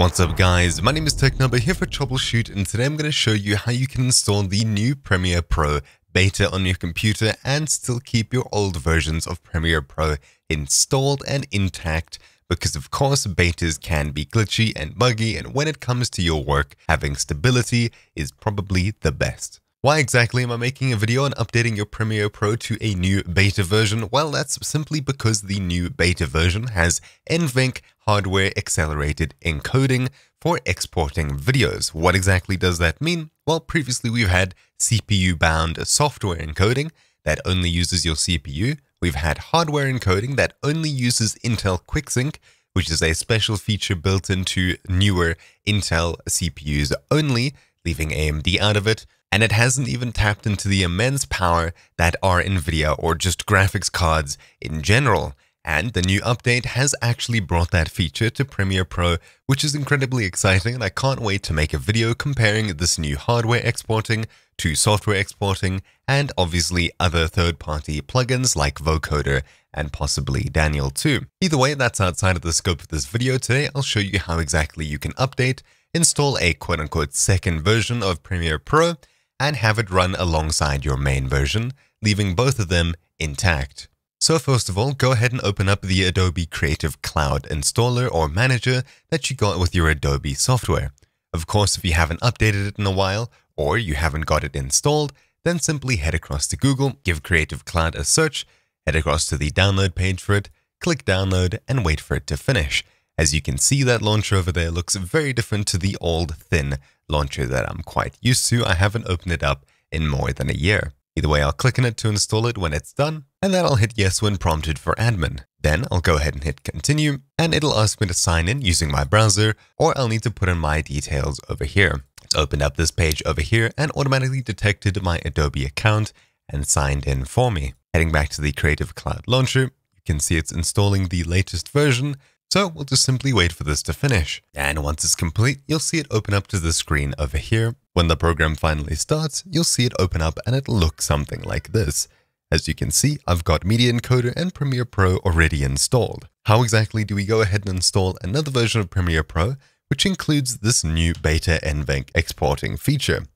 What's up guys, my name is TechNubber here for TroubleChute, and today I'm going to show you how you can install the new Premiere Pro beta on your computer and still keep your old versions of Premiere Pro installed and intact, because of course betas can be glitchy and buggy, and when it comes to your work, having stability is probably the best. Why exactly am I making a video on updating your Premiere Pro to a new beta version? Well, that's simply because the new beta version has NVENC hardware accelerated encoding for exporting videos. What exactly does that mean? Well, previously we've had CPU-bound software encoding that only uses your CPU. We've had hardware encoding that only uses Intel QuickSync, which is a special feature built into newer Intel CPUs only, leaving AMD out of it. And it hasn't even tapped into the immense power that are Nvidia or just graphics cards in general. And the new update has actually brought that feature to Premiere Pro, which is incredibly exciting, and I can't wait to make a video comparing this new hardware exporting to software exporting and obviously other third-party plugins like Voukoder and possibly Daniel 2. Either way, that's outside of the scope of this video. Today, I'll show you how exactly you can update, install a quote-unquote second version of Premiere Pro, and have it run alongside your main version, leaving both of them intact. So first of all, go ahead and open up the Adobe Creative Cloud installer or manager that you got with your Adobe software. Of course, if you haven't updated it in a while, or you haven't got it installed, then simply head across to Google, give Creative Cloud a search, head across to the download page for it, click download, and wait for it to finish. As you can see, that launcher over there looks very different to the old thin launcher that I'm quite used to. I haven't opened it up in more than a year. Either way, I'll click on it to install it when it's done, and then I'll hit yes when prompted for admin. Then I'll go ahead and hit continue, and it'll ask me to sign in using my browser, or I'll need to put in my details over here. It's opened up this page over here and automatically detected my Adobe account and signed in for me. Heading back to the Creative Cloud launcher, you can see it's installing the latest version. So we'll just simply wait for this to finish. And once it's complete, you'll see it open up to the screen over here. When the program finally starts, you'll see it open up and it'll look something like this. As you can see, I've got Media Encoder and Premiere Pro already installed. How exactly do we go ahead and install another version of Premiere Pro, which includes this new beta NVENC exporting feature?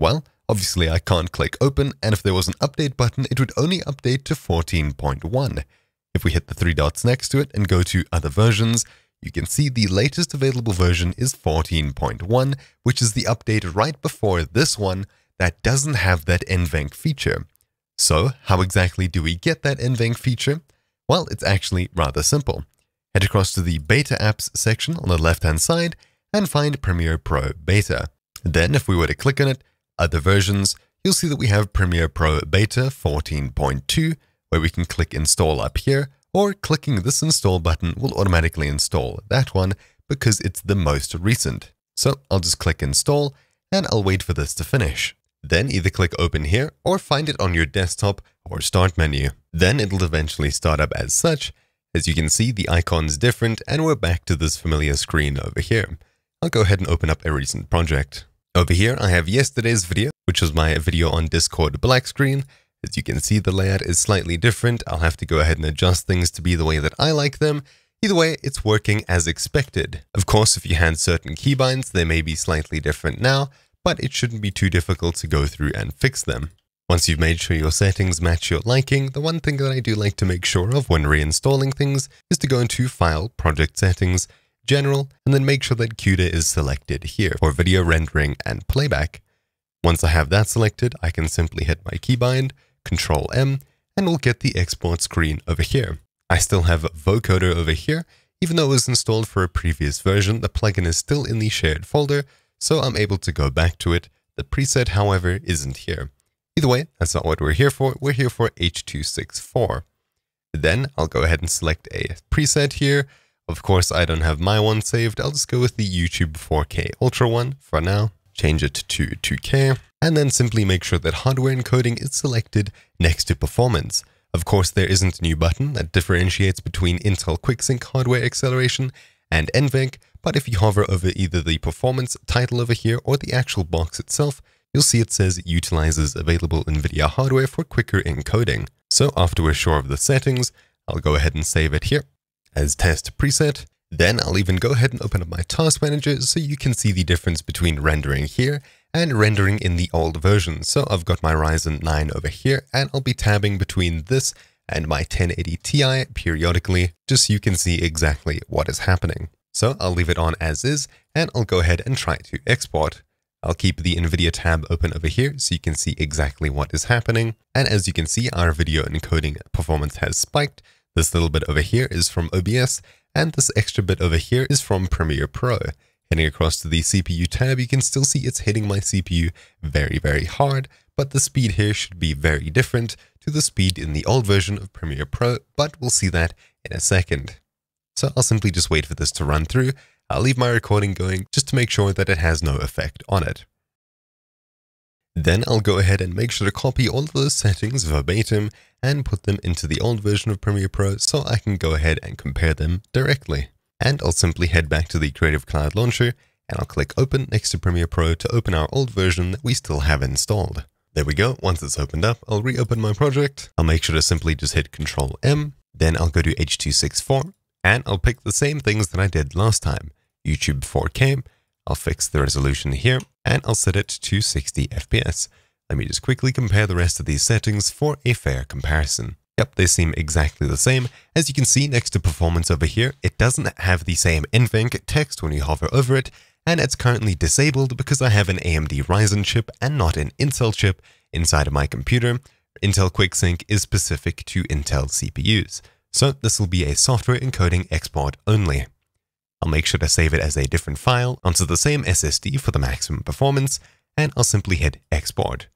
Well, obviously I can't click open, and if there was an update button, it would only update to 14.1. If we hit the three dots next to it and go to other versions, you can see the latest available version is 14.1, which is the update right before this one that doesn't have that NVENC feature. So how exactly do we get that NVENC feature? Well, it's actually rather simple. Head across to the Beta Apps section on the left-hand side and find Premiere Pro Beta. Then if we were to click on it, other versions, you'll see that we have Premiere Pro Beta 14.2, where we can click install up here, or clicking this install button will automatically install that one because it's the most recent. So I'll just click install and I'll wait for this to finish. Then either click open here or find it on your desktop or start menu. Then it'll eventually start up as such. As you can see, the icon's different and we're back to this familiar screen over here. I'll go ahead and open up a recent project. Over here, I have yesterday's video, which was my video on Discord black screen. As you can see, the layout is slightly different. I'll have to go ahead and adjust things to be the way that I like them. Either way, it's working as expected. Of course, if you had certain keybinds, they may be slightly different now, but it shouldn't be too difficult to go through and fix them. Once you've made sure your settings match your liking, the one thing that I do like to make sure of when reinstalling things is to go into File, Project Settings, General, and then make sure that CUDA is selected here for video rendering and playback. Once I have that selected, I can simply hit my keybind, Control M, and we'll get the export screen over here. I still have Voukoder over here. Even though it was installed for a previous version, the plugin is still in the shared folder, so I'm able to go back to it. The preset, however, isn't here. Either way, that's not what we're here for. We're here for H.264. Then I'll go ahead and select a preset here. Of course, I don't have my one saved. I'll just go with the YouTube 4K Ultra one for now. Change it to 2K, and then simply make sure that hardware encoding is selected next to performance. Of course, there isn't a new button that differentiates between Intel QuickSync hardware acceleration and NVENC, but if you hover over either the performance title over here or the actual box itself, you'll see it says utilizes available NVIDIA hardware for quicker encoding. So after we're sure of the settings, I'll go ahead and save it here as test preset, Then I'll even go ahead and open up my task manager so you can see the difference between rendering here and rendering in the old version. So I've got my Ryzen 9 over here, and I'll be tabbing between this and my 1080 Ti periodically, just so you can see exactly what is happening. So I'll leave it on as is, and I'll go ahead and try to export. I'll keep the Nvidia tab open over here so you can see exactly what is happening. And as you can see, our video encoding performance has spiked. This little bit over here is from OBS, and this extra bit over here is from Premiere Pro. Heading across to the CPU tab, you can still see it's hitting my CPU very, very hard, but the speed here should be very different to the speed in the old version of Premiere Pro, but we'll see that in a second. So I'll simply just wait for this to run through. I'll leave my recording going just to make sure that it has no effect on it. Then I'll go ahead and make sure to copy all of those settings verbatim and put them into the old version of Premiere Pro so I can go ahead and compare them directly. And I'll simply head back to the Creative Cloud launcher, and I'll click open next to Premiere Pro to open our old version that we still have installed. There we go. Once it's opened up, I'll reopen my project. I'll make sure to simply just hit Control M. Then I'll go to H.264, and I'll pick the same things that I did last time. YouTube 4K. I'll fix the resolution here, and I'll set it to 60 FPS. Let me just quickly compare the rest of these settings for a fair comparison. Yep, they seem exactly the same. As you can see next to performance over here, it doesn't have the same NVENC text when you hover over it, and it's currently disabled because I have an AMD Ryzen chip and not an Intel chip inside of my computer. Intel QuickSync is specific to Intel CPUs. So this will be a software encoding export only. I'll make sure to save it as a different file onto the same SSD for the maximum performance, and I'll simply hit export.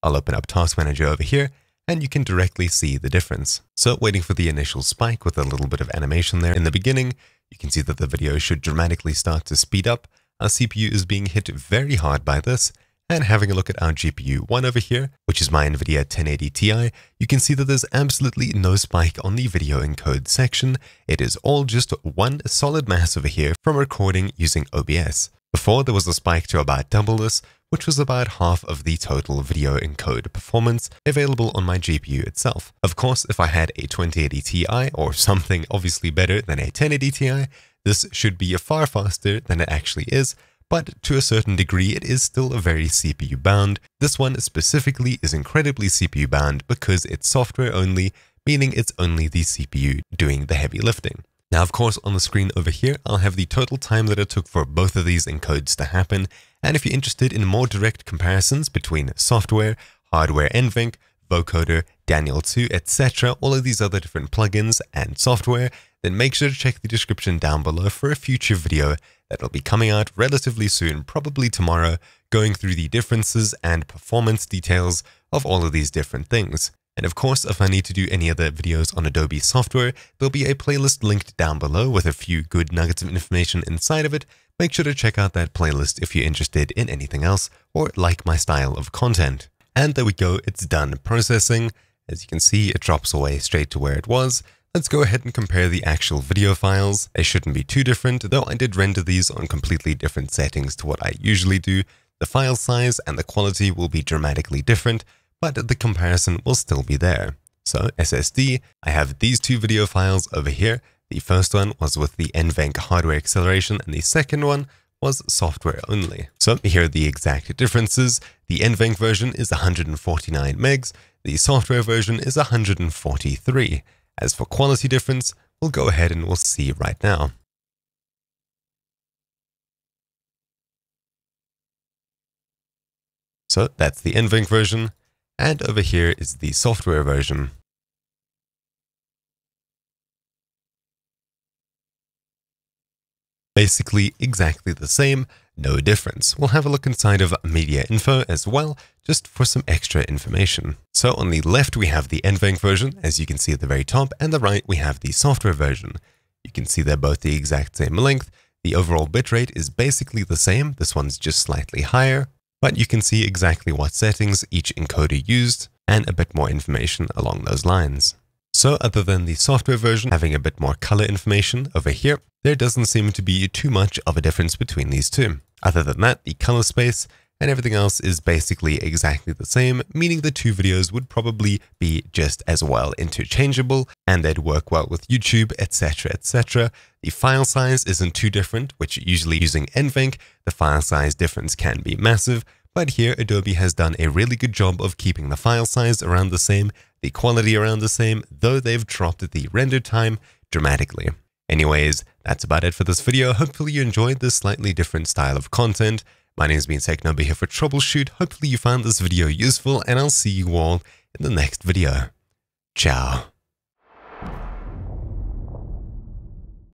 I'll open up Task Manager over here, and you can directly see the difference. So waiting for the initial spike with a little bit of animation there in the beginning, you can see that the video should dramatically start to speed up. Our CPU is being hit very hard by this, and having a look at our GPU 1 over here, which is my NVIDIA 1080 Ti, you can see that there's absolutely no spike on the video encode section. It is all just one solid mass over here from recording using OBS. Before, there was a spike to about double this, which was about half of the total video encode performance available on my GPU itself. Of course, if I had a 2080 Ti or something obviously better than a 1080 Ti, this should be far faster than it actually is. But to a certain degree, it is still very CPU bound. This one specifically is incredibly CPU bound because it's software only, meaning it's only the CPU doing the heavy lifting. Now, of course, on the screen over here, I'll have the total time that it took for both of these encodes to happen. And if you're interested in more direct comparisons between software, hardware NVENC, Voukoder, Daniel 2, etc., all of these other different plugins and software, then make sure to check the description down below for a future video that'll be coming out relatively soon, probably tomorrow, going through the differences and performance details of all of these different things. And of course, if I need to do any other videos on Adobe software, there'll be a playlist linked down below with a few good nuggets of information inside of it. Make sure to check out that playlist if you're interested in anything else or like my style of content. And there we go, it's done processing. As you can see, it drops away straight to where it was. Let's go ahead and compare the actual video files. They shouldn't be too different, though I did render these on completely different settings to what I usually do. The file size and the quality will be dramatically different, but the comparison will still be there. So SSD, I have these two video files over here. The first one was with the NVENC hardware acceleration, and the second one was software only. So here are the exact differences. The NVENC version is 149 megs. The software version is 143. As for quality difference, we'll go ahead and we'll see right now. So that's the NVENC version, and over here is the software version. Basically exactly the same, no difference. We'll have a look inside of Media Info as well, just for some extra information. So on the left, we have the NVENC version, as you can see at the very top, and the right, we have the software version. You can see they're both the exact same length. The overall bitrate is basically the same. This one's just slightly higher, but you can see exactly what settings each encoder used and a bit more information along those lines. So other than the software version having a bit more color information over here, there doesn't seem to be too much of a difference between these two. Other than that, the color space and everything else is basically exactly the same, meaning the two videos would probably be just as well interchangeable and they'd work well with YouTube, etc, etc. The file size isn't too different, which usually using NVENC, the file size difference can be massive, but here Adobe has done a really good job of keeping the file size around the same, the quality around the same, though they've dropped the render time dramatically. Anyways, that's about it for this video. Hopefully you enjoyed this slightly different style of content. My name has been TechNob here for TroubleChute. Hopefully you found this video useful and I'll see you all in the next video. Ciao.